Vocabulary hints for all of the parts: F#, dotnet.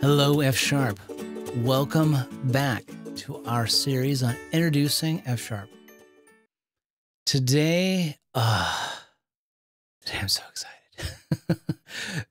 Hello, F#. Welcome back to our series on introducing F#. Today I'm so excited.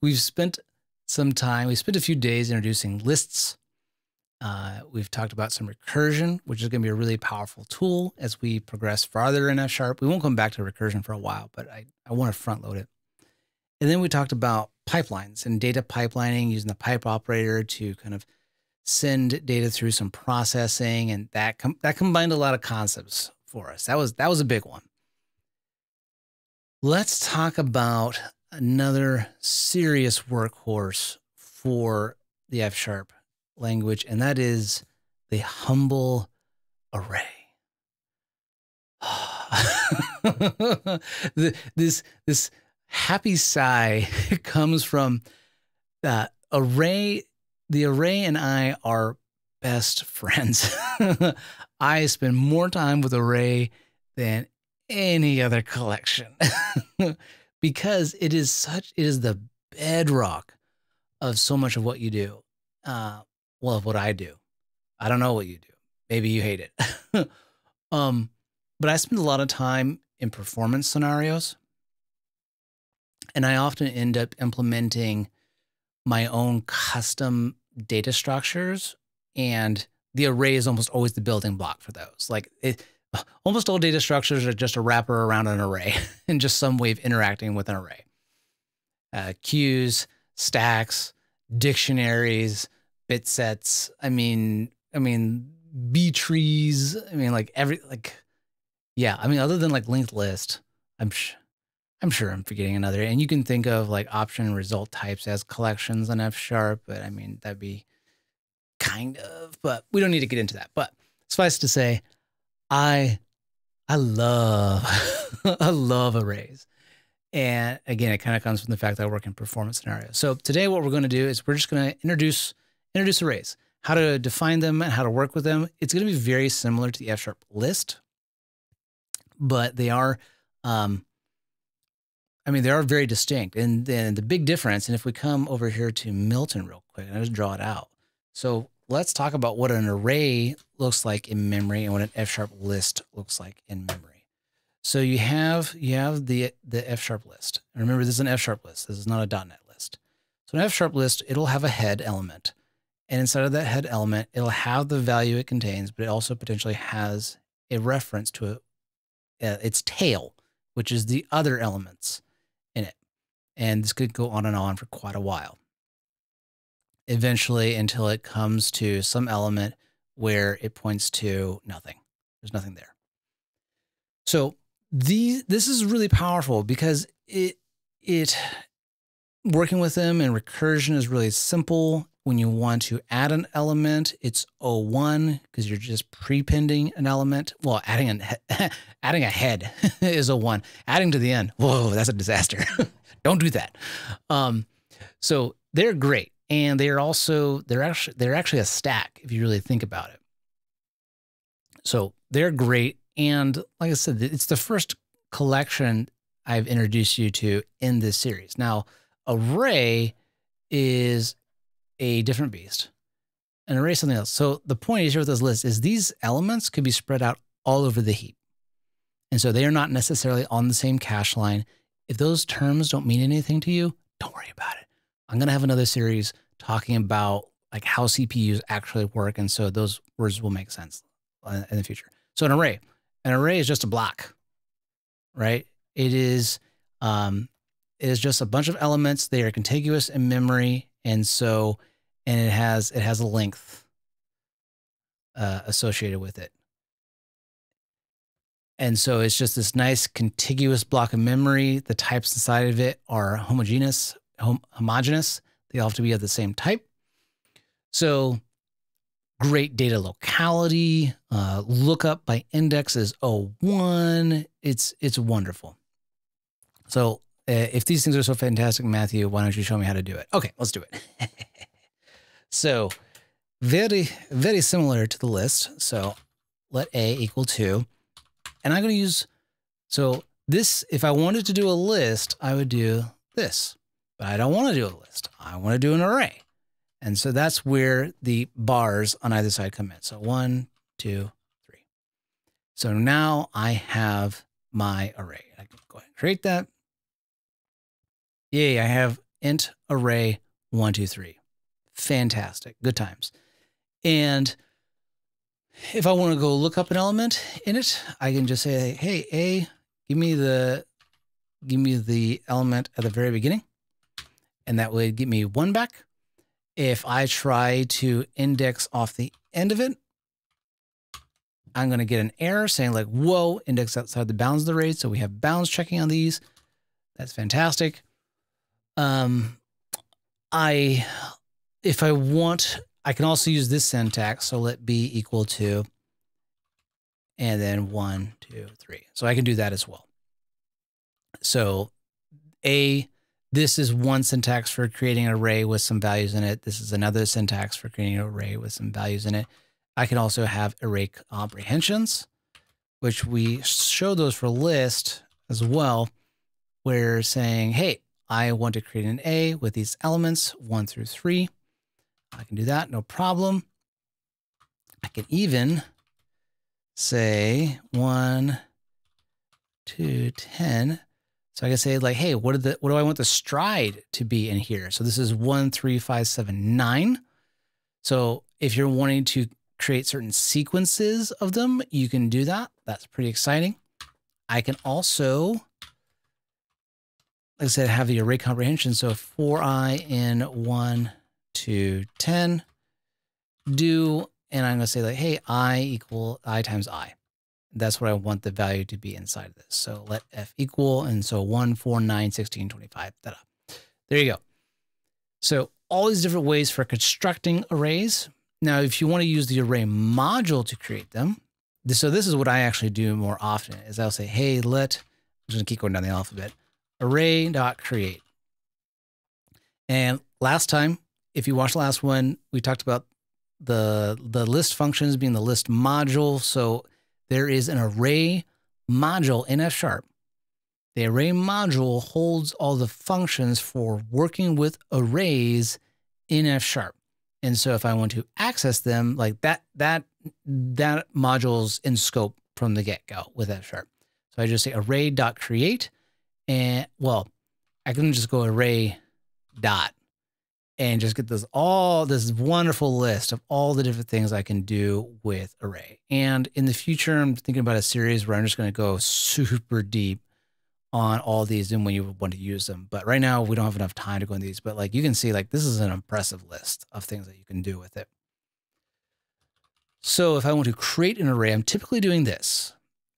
We've spent some time, we spent a few days introducing lists. We've talked about some recursion, which is going to be a really powerful tool as we progress farther in F#. We won't come back to recursion for a while, but I want to front load it. And then we talked about pipelines and data pipelining, using the pipe operator to kind of send data through some processing, and that combined a lot of concepts for us. That was a big one. Let's talk about another serious workhorse for the F# language, and that is the humble array. This happy sigh comes from that array. The array and I are best friends. I spend more time with array than any other collection because it is the bedrock of so much of what you do. Well, of what I do. I don't know what you do. Maybe you hate it. But I spend a lot of time in performance scenarios, and I often end up implementing my own custom data structures, and the array is almost always the building block for those. Like, almost all data structures are just a wrapper around an array and just some way of interacting with an array. Queues, stacks, dictionaries, bit sets. I mean, B trees. I mean, like yeah. I mean, other than like linked list, I'm sure I'm forgetting another. And you can think of like option and result types as collections on F#, but I mean, that'd be kind of, but we don't need to get into that. But suffice to say, I love, I love arrays. And again, it kind of comes from the fact that I work in performance scenarios. So today what we're going to do is we're just going to introduce arrays, how to define them and how to work with them. It's going to be very similar to the F# list, but they are, I mean, they are very distinct. And then the big difference, and if we come over here to Milton real quick, and I just draw it out. So let's talk about what an array looks like in memory and what an F# list looks like in memory. So you have the F# list. And remember, this is an F# list. This is not a .NET list. So an F# list, it'll have a head element. And inside of that head element, it'll have the value it contains, but it also potentially has a reference to its tail, which is the other elements in it. And this could go on and on for quite a while, eventually until it comes to some element where it points to nothing. There's nothing there. So this is really powerful because it working with them and recursion is really simple. When you want to add an element, it's O1 because you're just prepending an element. Well, adding a head is O1. Adding to the end, whoa, that's a disaster. Don't do that. So they're great, and they're actually a stack if you really think about it. So they're great, and like I said, it's the first collection I've introduced you to in this series. Now, array is a different beast, and array is something else. So the point is here with this list is these elements could be spread out all over the heap. And so they are not necessarily on the same cache line. If those terms don't mean anything to you, don't worry about it. I'm going to have another series talking about like how CPUs actually work. And so those words will make sense in the future. So an array is just a block, right? It is just a bunch of elements. They are contiguous in memory. And so, and it has a length associated with it. And so it's just this nice contiguous block of memory. The types inside of it are homogeneous. They all have to be of the same type. So great data locality, lookup by index is O1. It's wonderful. So if these things are so fantastic, Matthew, why don't you show me how to do it? Okay, let's do it. So very, very similar to the list. So let A equal 2. And I'm going to use, so this, if I wanted to do a list, I would do this. But I don't want to do a list. I want to do an array. And so that's where the bars on either side come in. So 1, 2, 3. So now I have my array. I can go ahead and create that. Yay, I have int array 1, 2, 3. Fantastic. Good times. And if I want to go look up an element in it, I can just say, hey, A, give me the element at the very beginning. And that would give me 1 back. If I try to index off the end of it, I'm going to get an error saying like, whoa, index outside the bounds of the array. So we have bounds checking on these. That's fantastic. If I want, I can also use this syntax. So let B equal to, and then 1, 2, 3. So I can do that as well. So A, this is one syntax for creating an array with some values in it. This is another syntax for creating an array with some values in it. I can also have array comprehensions, which we show those for list as well. We're saying, hey, I want to create an A with these elements 1 through 3. I can do that. No problem. I can even say 1 to 10. So I can say like, hey, what do I want the stride to be in here? So this is 1, 3, 5, 7, 9. So if you're wanting to create certain sequences of them, you can do that. That's pretty exciting. I can also, like I said, have the array comprehension. So for I in 1 to 10 do, and I'm going to say like, hey, I equal I times I. That's what I want the value to be inside of this. So let F equal, and so 1, 4, 9, 16, 25. Ta-da. There you go. So all these different ways for constructing arrays. Now, if you want to use the array module to create them, so this is what I actually do more often is I'll say, hey, I'm just gonna keep going down the alphabet, array.create. And last time, if you watched the last one, we talked about the list functions being the list module. So there is an array module in F#. The array module holds all the functions for working with arrays in F#. And so if I want to access them, like that module's in scope from the get-go with F#. So I just say array.create, and well, I can just go array dot and just get this wonderful list of all the different things I can do with array. And in the future, I'm thinking about a series where I'm just going to go super deep on all these and when you want to use them. But right now we don't have enough time to go into these, but like you can see, like this is an impressive list of things that you can do with it. So if I want to create an array, I'm typically doing this.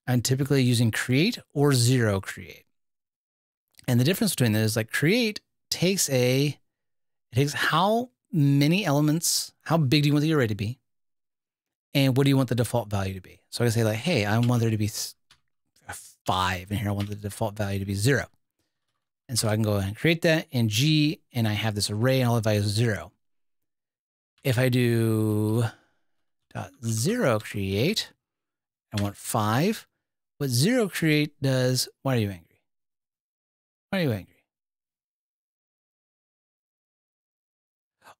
I'm typically using create or zero create. And the difference between those is like create takes it takes how many elements, how big do you want the array to be? And what do you want the default value to be? So I can say like, hey, I want there to be 5 in here. I want the default value to be 0. And so I can go ahead and create that in G, and I have this array and all the values are 0. If I do .0 create, I want 5. What 0 create does, why are you angry? Why are you angry?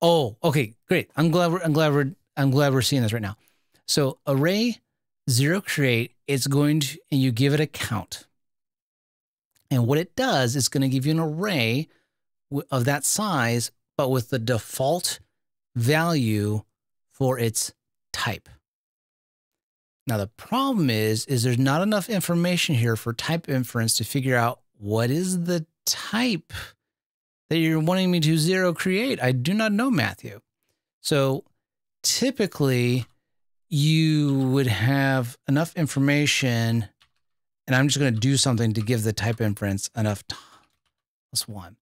Oh, okay, great. I'm glad we're seeing this right now. So array 0 create, it's going to, and you give it a count. And what it does, it's going to give you an array of that size, but with the default value for its type. Now the problem is there's not enough information here for type inference to figure out what is the type that you're wanting me to 0 create. I do not know, Matthew. So typically you would have enough information, and I'm just going to do something to give the type inference enough time. That's 1.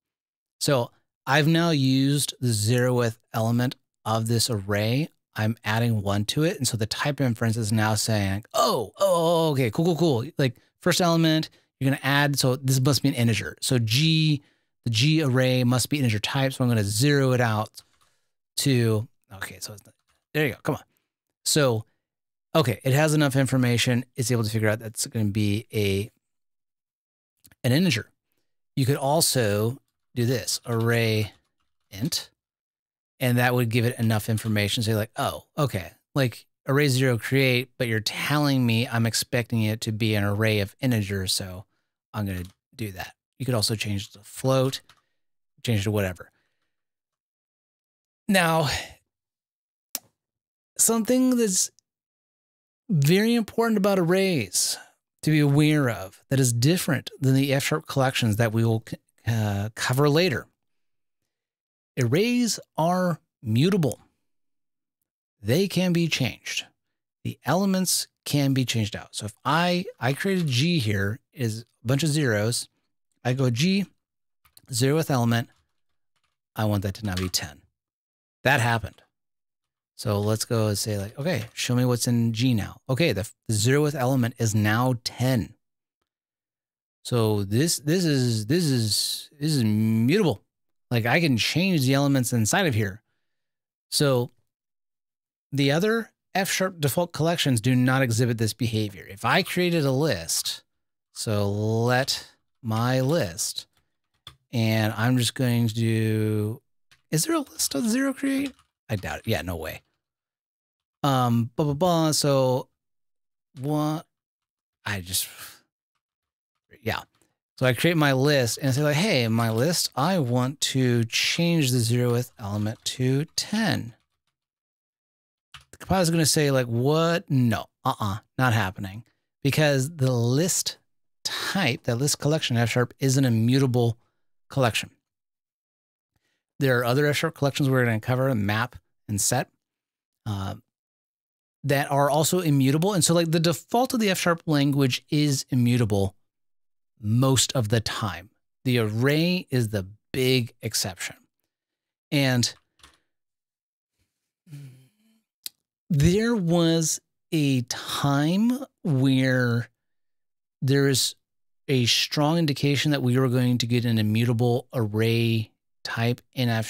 So I've now used the 0th element of this array. I'm adding 1 to it. And so the type inference is now saying, oh, okay, cool. Like first element, you're going to add. So this must be an integer. So the G array must be integer type. So I'm going to 0 it out to, okay, so it's not, there you go. Come on. So, okay, it has enough information. It's able to figure out that's going to be an integer. You could also do this array int, and that would give it enough information. So you're like, oh, okay, like array 0 create, but you're telling me I'm expecting it to be an array of integers, so I'm going to do that. You could also change it to float, change it to whatever. Now, something that's very important about arrays to be aware of that is different than the F# collections that we will cover later. Arrays are mutable. They can be changed. The elements can be changed out. So if I create a G here, is a bunch of zeros. I go G, 0th element. I want that to now be 10. That happened. So let's go and say like, okay, show me what's in G now. Okay, the 0th element is now 10. So this is mutable. Like I can change the elements inside of here. So the other F# default collections do not exhibit this behavior. If I created a list, so let my list, and I'm just going to do, is there a list of 0 create? I doubt it. Yeah, no way. Blah, blah, blah. So what? Yeah. So I create my list and I say like, hey, my list, I want to change the 0th element to 10. The compiler is going to say like, what? No, not happening, because the list type, that list collection F# is an immutable collection. There are other F# collections we're going to cover, map and set, that are also immutable. And so like the default of the F# language is immutable most of the time. The array is the big exception. And there was a time where there is a strong indication that we were going to get an immutable array type in F#.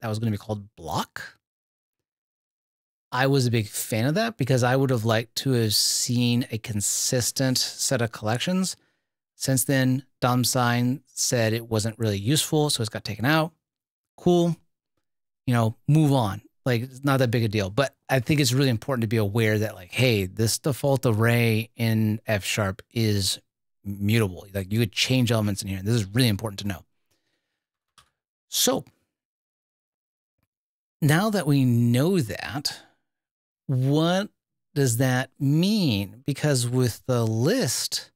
That was going to be called block. I was a big fan of that because I would have liked to have seen a consistent set of collections. Since then, Domsign said it wasn't really useful, so it's got taken out. Cool. You know, move on. Like, it's not that big a deal. But I think it's really important to be aware that, like, hey, this default array in F# is mutable. Like, you could change elements in here. This is really important to know. So, now that we know that, what does that mean? Because with the list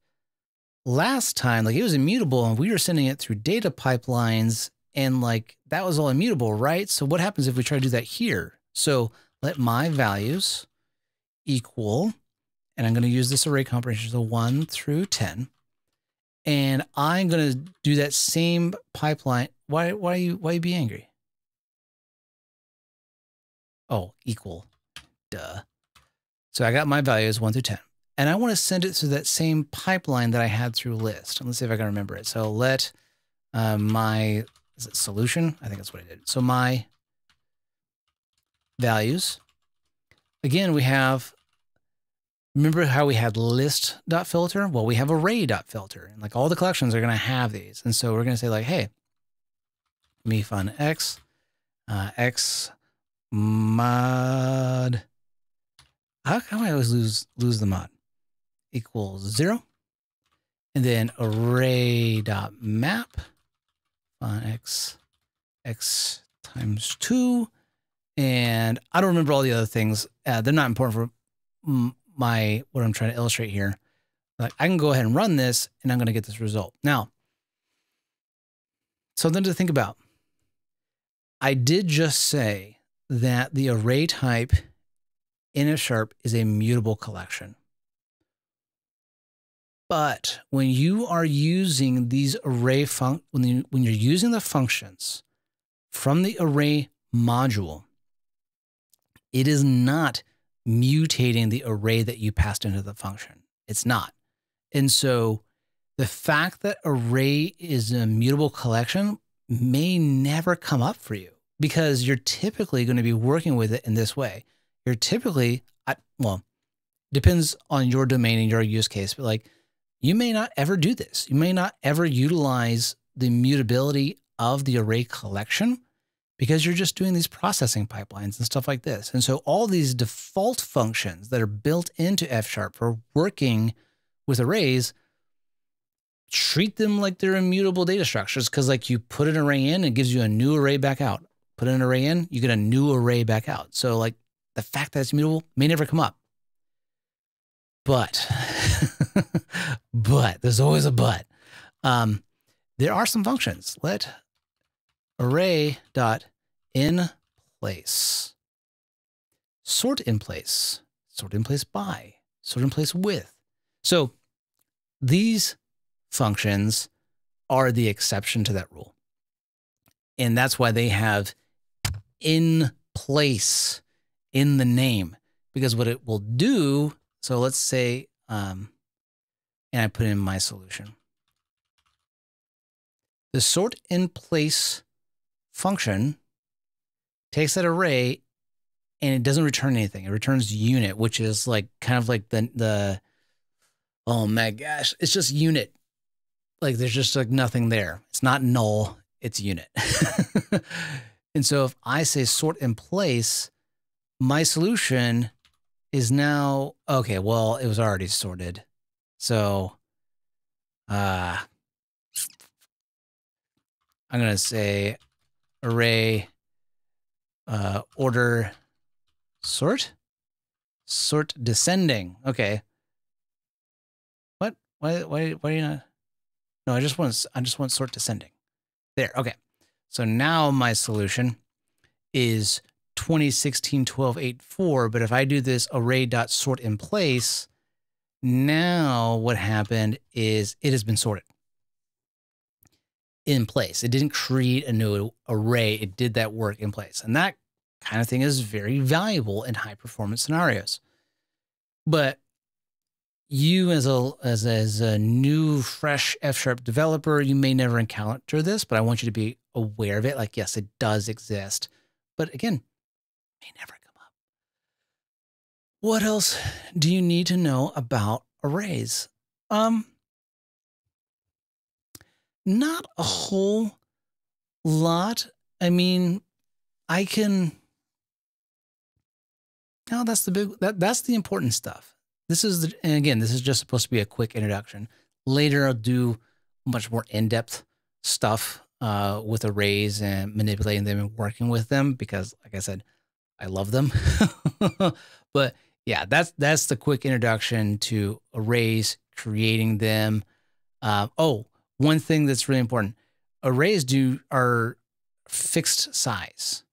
last time, like, it was immutable and we were sending it through data pipelines. And like that was all immutable, right? So what happens if we try to do that here? So let my values equal, and I'm going to use this array comprehension, so 1 through 10, and I'm going to do that same pipeline. Why be angry? Oh, equal, duh. So I got my values 1 through 10, and I want to send it through that same pipeline that I had through list. And let's see if I can remember it. So let my is it solution? I think that's what I did. So my values, again, we have, remember how we had list.filter? Well, we have array.filter, and like all the collections are going to have these. And so we're going to say like, hey, let me find X, X mod. How come I always lose the mod? Equals 0. And then array.map. On X times 2, and I don't remember all the other things. They're not important for my, what I'm trying to illustrate here. Like I can go ahead and run this and I'm going to get this result. Now, something to think about. I did just say that the array type in F# is a mutable collection. But when you are using these array when you're using the functions from the array module, it is not mutating the array that you passed into the function. It's not. And so the fact that array is a mutable collection may never come up for you, because you're typically going to be working with it in this way. You're typically, well, depends on your domain and your use case, but like, you may not ever do this. You may not ever utilize the mutability of the array collection because you're just doing these processing pipelines and stuff like this. And so all these default functions that are built into F# for working with arrays, treat them like they're immutable data structures, because like you put an array in, it gives you a new array back out. Put an array in, you get a new array back out. So like the fact that it's immutable may never come up. But, but, there's always a but. There are some functions. Let array.inPlace, sort in place by, sort in place with. So these functions are the exception to that rule. And that's why they have in place in the name, because what it will do, so let's say, and I put in my solution. The sort in place function takes that array and it doesn't return anything. It returns unit, which is like kind of like the oh my gosh, it's just unit. Like there's just like nothing there. It's not null. It's unit. And so if I say sort in place, my solution is now, okay, well, it was already sorted. So I'm going to say array order sort descending. Okay. What? Why do you not? No, I just want sort descending. There, okay. So now my solution is 2016-12-84, but if I do this array.sort in place, now what happened is it has been sorted in place. It didn't create a new array. It did that work in place. And that kind of thing is very valuable in high performance scenarios. But you as a new, fresh F# developer, you may never encounter this, but I want you to be aware of it. Like, yes, it does exist, but again, it may never come up. What else do you need to know about arrays? Not a whole lot. I mean, I can, no, that's the big, that's the important stuff. This is, and again, this is just supposed to be a quick introduction. Later, I'll do much more in-depth stuff with arrays and manipulating them and working with them because, like I said, I love them. But yeah, that's the quick introduction to arrays, creating them. Oh, one thing that's really important: arrays are fixed size.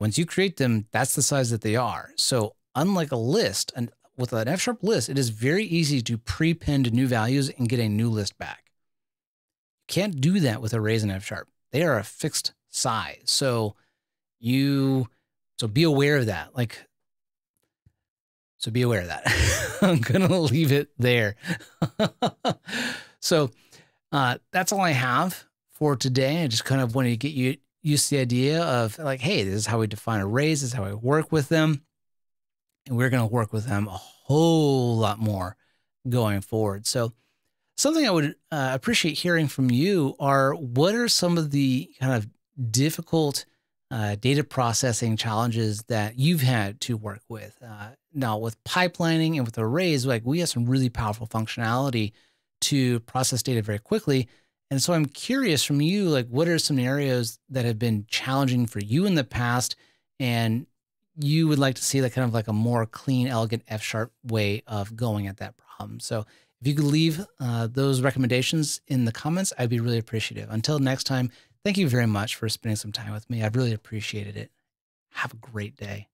Once you create them, that's the size that they are. So unlike a list, and with an F# list, it is very easy to prepend new values and get a new list back. You can't do that with arrays in F#. They are a fixed size. So be aware of that. Be aware of that. I'm going to leave it there. So that's all I have for today. I just kind of wanted to get you used to the idea of like, hey, this is how we define arrays. This is how we work with them. And we're going to work with them a whole lot more going forward. So something I would appreciate hearing from you are, what are some of the kind of difficult data processing challenges that you've had to work with? Now with pipelining and with arrays, like we have some really powerful functionality to process data very quickly. And so I'm curious from you, like what are some areas that have been challenging for you in the past and you would like to see that kind of like a more clean, elegant F# way of going at that problem. So if you could leave those recommendations in the comments, I'd be really appreciative. Until next time, thank you very much for spending some time with me. I've really appreciated it. Have a great day.